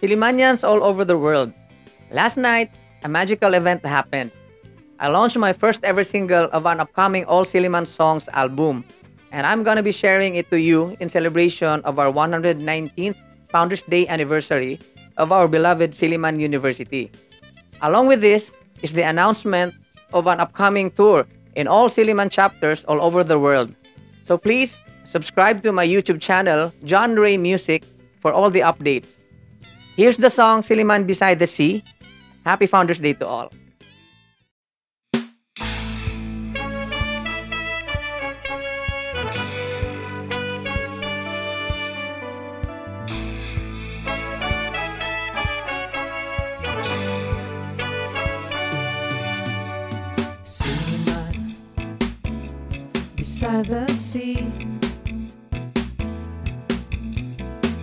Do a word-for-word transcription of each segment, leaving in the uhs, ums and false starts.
Sillimanians all over the world. Last night, a magical event happened. I launched my first ever single of an upcoming All Silliman Songs album, and I'm gonna be sharing it to you in celebration of our one hundred nineteenth Founders Day anniversary of our beloved Silliman University. Along with this is the announcement of an upcoming tour in all Silliman chapters all over the world. So please subscribe to my YouTube channel, John Ray Music, for all the updates. Here's the song Silliman Beside the Sea. Happy Founders Day to all. Beside the sea,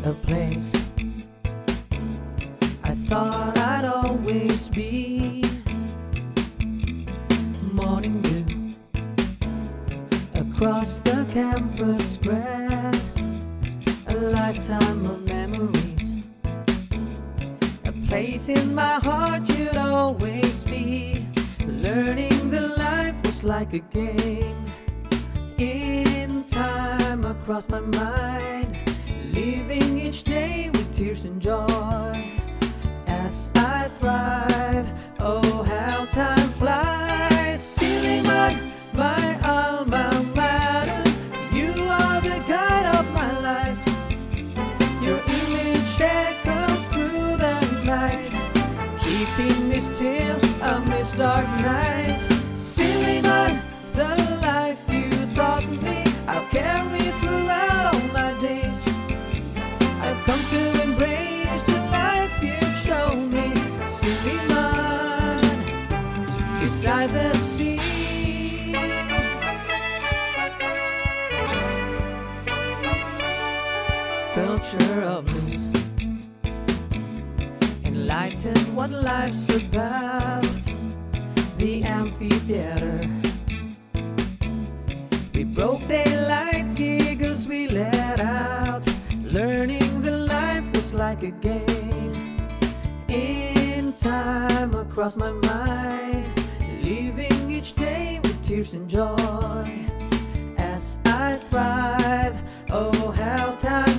a place I thought I'd always be. Morning dew across the campus grass, a lifetime of memories, a place in my heart you'd always be. Learning that life was like a game. In time across my mind, living each day with tears and joy as I thrive. Oh, how time flies. Silliman, my alma mater, you are the guide of my life. Your image echoes through the night, keeping me still amidst dark nights. Silliman, the life you taught me, I'll carry throughout all my days. I've come to embrace the life you've shown me. Silliman, beside the sea. Culture of blues enlightened what life's about. The amphitheater, we broke daylight, giggles we let out. Learning that life was like a game. In time across my mind, living each day with tears and joy as I thrive. Oh, how time